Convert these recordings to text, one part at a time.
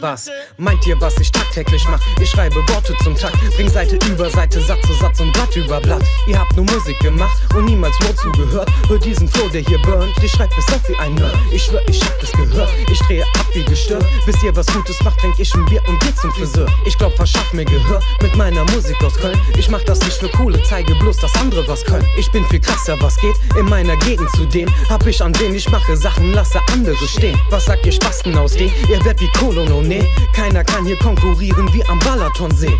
Was? Meint ihr, was ich tagtäglich mach? Ich schreibe Worte zum Takt, bring Seite über Seite, Satz zu Satz und Blatt über Blatt. Ihr habt nur Musik gemacht und niemals Wort zugehört. Hör diesen Flow, der hier burnt. Ich schreibe es auf wie ein Nerd. Ich schwör, ich hab es gehört. Ich drehe ab wie gestört. Bis ihr was Gutes macht, trink ich ein Bier und geh zum Friseur. Ich glaub, verschaff mir Gehör mit meiner Musik aus Köln. Ich mach das nicht für Kohle, zeige bloß, dass andere was können. Ich bin viel krasser, was geht in meiner Gegend. Zudem hab ich an denen ich mache Sachen, lasse andere stehen. Was sagt ihr? Spasten aus D, ihr werdet wie Kolono, nee. Keiner kann hier konkurrieren wie am Balatonsee.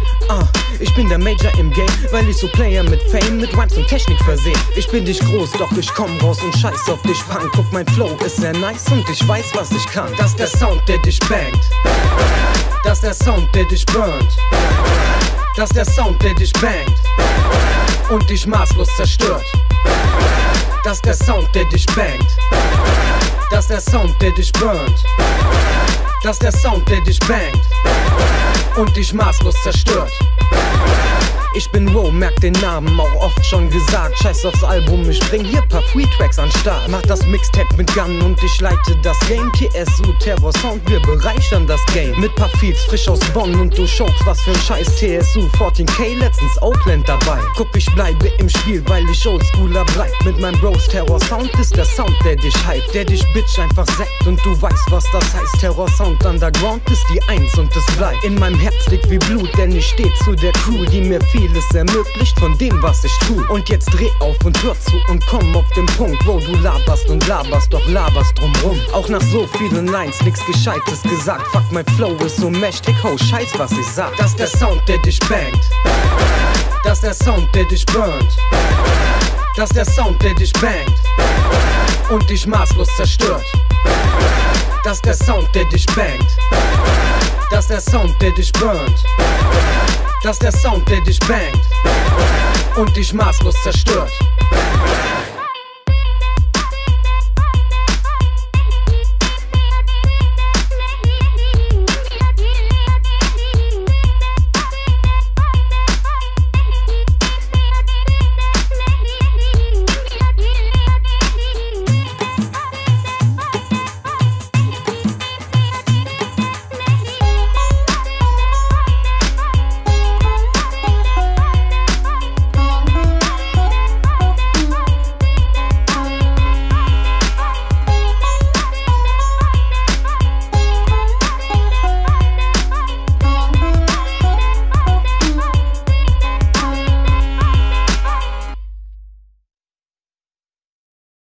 Ich bin der Major im Game, weil ich so Player mit Fame, mit Rhymes und Technik verseh. Ich bin nicht groß, doch ich komm raus und scheiß auf dich, Punk. Guck, mein Flow ist sehr nice und ich weiß, was ich kann. Das ist der Sound, der dich bangt. Das ist der Sound, der dich burnt. Das ist der Sound, der dich bangt und dich maßlos zerstört. Das ist der Sound, der dich bangt. Das ist der Sound, der dich burnt. Das ist der Sound, der dich bangt und dich maßlos zerstört. Ich bin Roh, merk den Namen, auch oft schon gesagt. Scheiß aufs Album, ich bring hier paar Free-Tracks an Start. Mach das Mixtape mit Gun und ich leite das Game. TSU, Terror Sound, wir bereichern das Game. Mit paar Feeds, frisch aus Bonn und du schokst, was für'n Scheiß. TSU, 14K, letztens Oakland dabei. Guck, ich bleibe im Spiel, weil ich Oldschooler bleib. Mit meinem Bros, Terror Sound ist der Sound, der dich hypt. Der dich bitch einfach sägt und du weißt, was das heißt. Terror Sound Underground ist die Eins und es bleibt. In meinem Herz liegt wie Blut, denn ich steh zu der Crew, die mir viel vieles ermöglicht von dem, was ich tu. Und jetzt dreh auf und hör zu und komm auf den Punkt, wo du laberst und laberst, doch laberst drumrum. Auch nach so vielen Lines nix Gescheites gesagt. Fuck, mein Flow ist so mächtig, ho, scheiß, was ich sag. Das ist der Sound, der dich bangt. Das ist der Sound, der dich burnt. Das ist der Sound, der dich bangt und dich maßlos zerstört. Das ist der Sound, der dich bangt. Das ist der Sound, der dich burnt. Das ist der Sound, der dich bangt und dich maßlos zerstört.